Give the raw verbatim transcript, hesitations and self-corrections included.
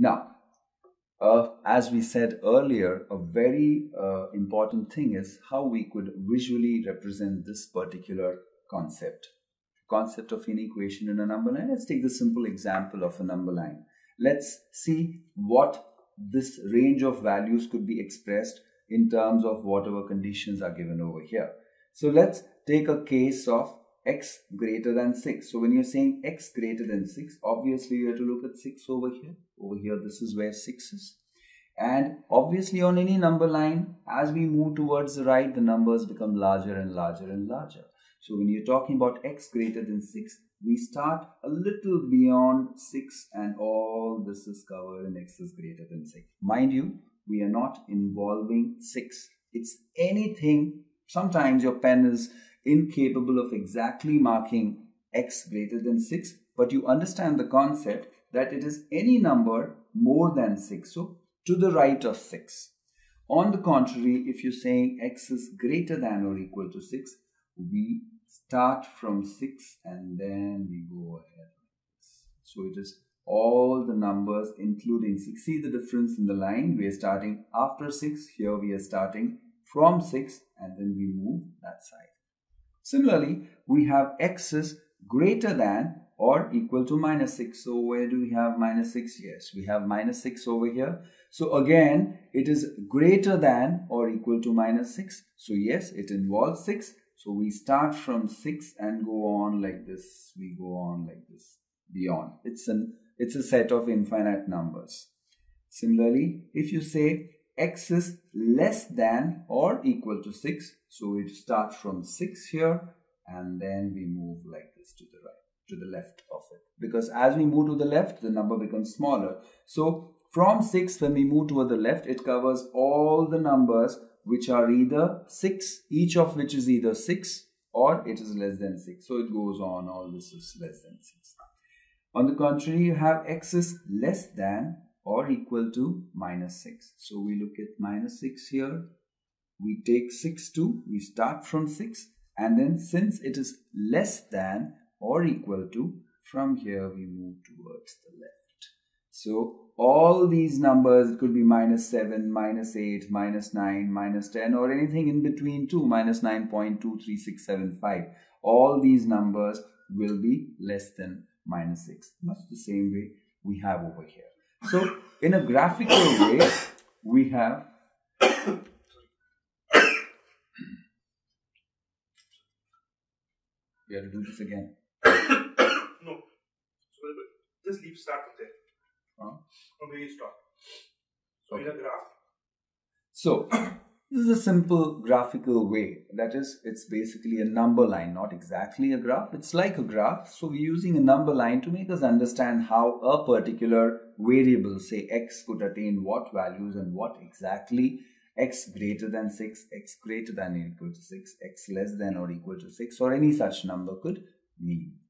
Now, uh, as we said earlier, a very uh, important thing is how we could visually represent this particular concept. Concept of an equation in a number line. Let's take the simple example of a number line. Let's see what this range of values could be expressed in terms of whatever conditions are given over here. So let's take a case of x greater than six. So when you're saying x greater than six, obviously you have to look at six over here. Over here, this is where six is. And obviously on any number line, as we move towards the right, the numbers become larger and larger and larger. So when you're talking about x greater than six, we start a little beyond six and all this is covered in x is greater than six. Mind you, we are not involving six. It's anything. Sometimes your pen is incapable of exactly marking x greater than six, but you understand the concept that it is any number more than six, so to the right of six. On the contrary, if you're saying x is greater than or equal to six, we start from six and then we go ahead. So it is all the numbers including six. See the difference in the line? We are starting after six. Here we are starting from six and then we move that side. Similarly, we have x is greater than or equal to minus six. So where do we have minus six? Yes, we have minus six over here. So again, it is greater than or equal to minus six. So yes, it involves six. So we start from six and go on like this. We go on like this beyond. It's an it's a set of infinite numbers. Similarly, if you say x is less than or equal to six, so it starts from six here and then we move like this to the right, to the left of it. Because as we move to the left, the number becomes smaller. So from six, when we move toward the left, it covers all the numbers which are either six, each of which is either six or it is less than six. So it goes on, all this is less than six. On the contrary, you have x is less than or equal to minus six. So we look at minus six here. We take six too. We start from six and then since it is less than or equal to, from here we move towards the left. So all these numbers, it could be minus seven, minus eight, minus nine, minus ten or anything in between two, minus nine point two three six seven five. All these numbers will be less than minus six. Much the same way we have over here. So in a graphical way, we have we have to do this again. No. Just leave start from there. Huh? So, okay. So this is a simple graphical way. That is, it's basically a number line, not exactly a graph. It's like a graph. So we're using a number line to make us understand how a particular variable, say x, could attain what values and what exactly x greater than six, x greater than or equal to six, x less than or equal to six, or any such number could mean.